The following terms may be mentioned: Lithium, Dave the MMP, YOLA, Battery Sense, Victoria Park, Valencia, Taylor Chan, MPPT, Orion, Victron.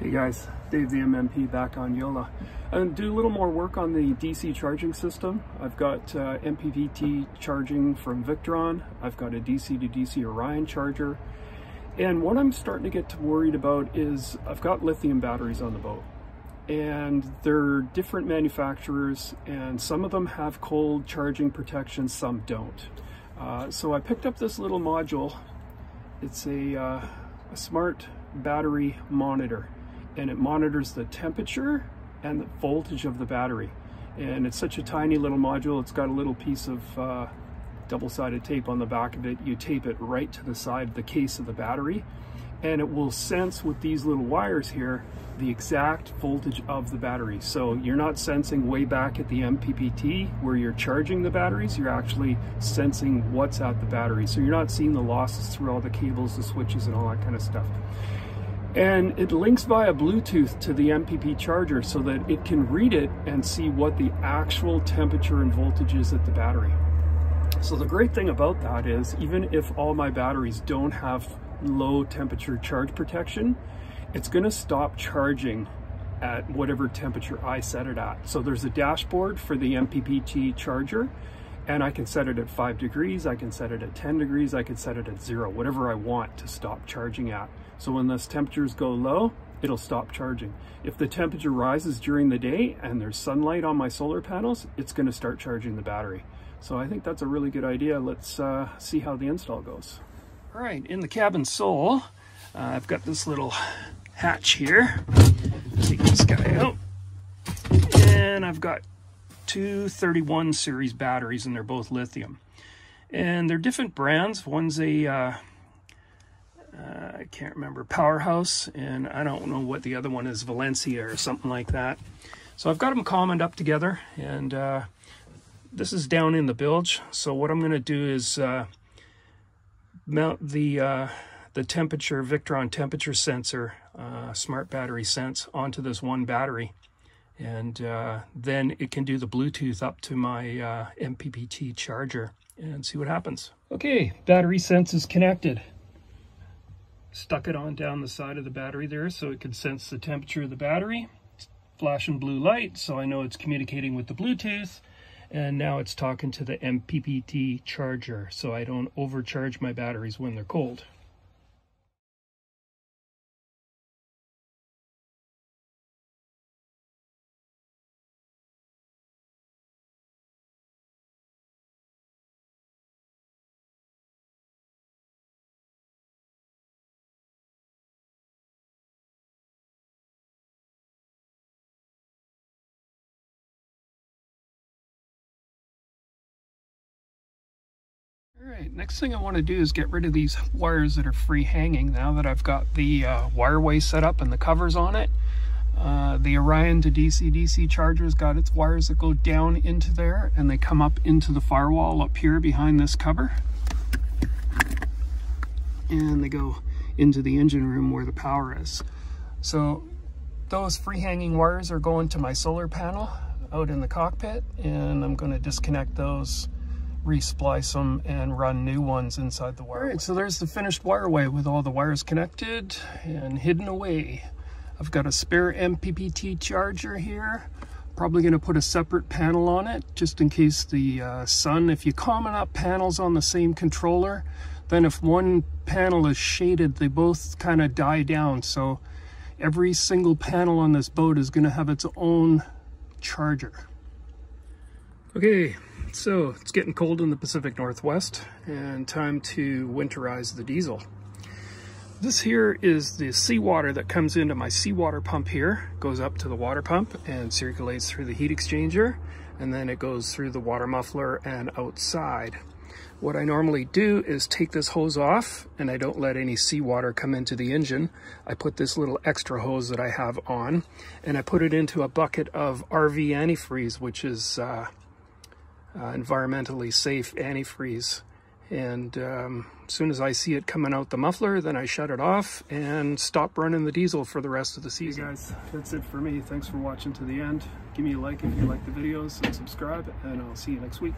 Hey guys, Dave the MMP back on YOLA. I'm going to do a little more work on the DC charging system. I've got MPPT charging from Victron. I've got a DC to DC Orion charger. And what I'm starting to get worried about is I've got lithium batteries on the boat. And they're different manufacturers, and some of them have cold charging protection, some don't. So I picked up this little module. It's a smart battery monitor. And it monitors the temperature and the voltage of the battery. And it's such a tiny little module, it's got a little piece of double-sided tape on the back of it. You tape it right to the side of the case of the battery, and it will sense with these little wires here the exact voltage of the battery. So you're not sensing way back at the MPPT where you're charging the batteries, you're actually sensing what's at the battery. So you're not seeing the losses through all the cables, the switches, and all that kind of stuff. And it links via Bluetooth to the MPPT charger so that it can read it and see what the actual temperature and voltage is at the battery. So the great thing about that is, even if all my batteries don't have low temperature charge protection, it's going to stop charging at whatever temperature I set it at. So there's a dashboard for the MPPT charger, and I can set it at 5 degrees, I can set it at 10 degrees, I can set it at 0, whatever I want to stop charging at. So when those temperatures go low, it'll stop charging. If the temperature rises during the day and there's sunlight on my solar panels, it's going to start charging the battery. So I think that's a really good idea. Let's see how the install goes. All right, in the cabin sole, I've got this little hatch here. Take this guy out. And I've got two 31 series batteries, and they're both lithium, and they're different brands. One's a I can't remember, Powerhouse, and I don't know what the other one is, Valencia or something like that. So I've got them commoned up together, and this is down in the bilge. So what I'm going to do is mount the temperature Victron temperature sensor, smart battery sense, onto this one battery. And then it can do the Bluetooth up to my MPPT charger and see what happens. Okay, battery sense is connected. Stuck it on down the side of the battery there so it can sense the temperature of the battery. It's flashing blue light, so I know it's communicating with the Bluetooth. And now it's talking to the MPPT charger, so I don't overcharge my batteries when they're cold. All right, next thing I want to do is get rid of these wires that are free hanging now that I've got the wireway set up and the covers on it. The Orion to DC-DC charger's got its wires that go down into there, and they come up into the firewall up here behind this cover. And they go into the engine room where the power is. So those free hanging wires are going to my solar panel out in the cockpit, and I'm going to disconnect those, resplice them, and run new ones inside the wireway. All right, so there's the finished wireway with all the wires connected and hidden away. I've got a spare MPPT charger here. Probably going to put a separate panel on it just in case the sun. If you common up panels on the same controller, then if one panel is shaded, they both kind of die down. So every single panel on this boat is going to have its own charger. Okay. So it's getting cold in the Pacific Northwest, and time to winterize the diesel. This here is the seawater that comes into my seawater pump here, goes up to the water pump and circulates through the heat exchanger, and then it goes through the water muffler and outside. What I normally do is take this hose off, and I don't let any seawater come into the engine. I put this little extra hose that I have on, and I put it into a bucket of RV antifreeze, which is environmentally safe antifreeze. And as soon as I see it coming out the muffler, then I shut it off and stop running the diesel for the rest of the season. Hey guys, that's it for me. Thanks for watching to the end. Give me a like if you like the videos, and subscribe, and I'll see you next week.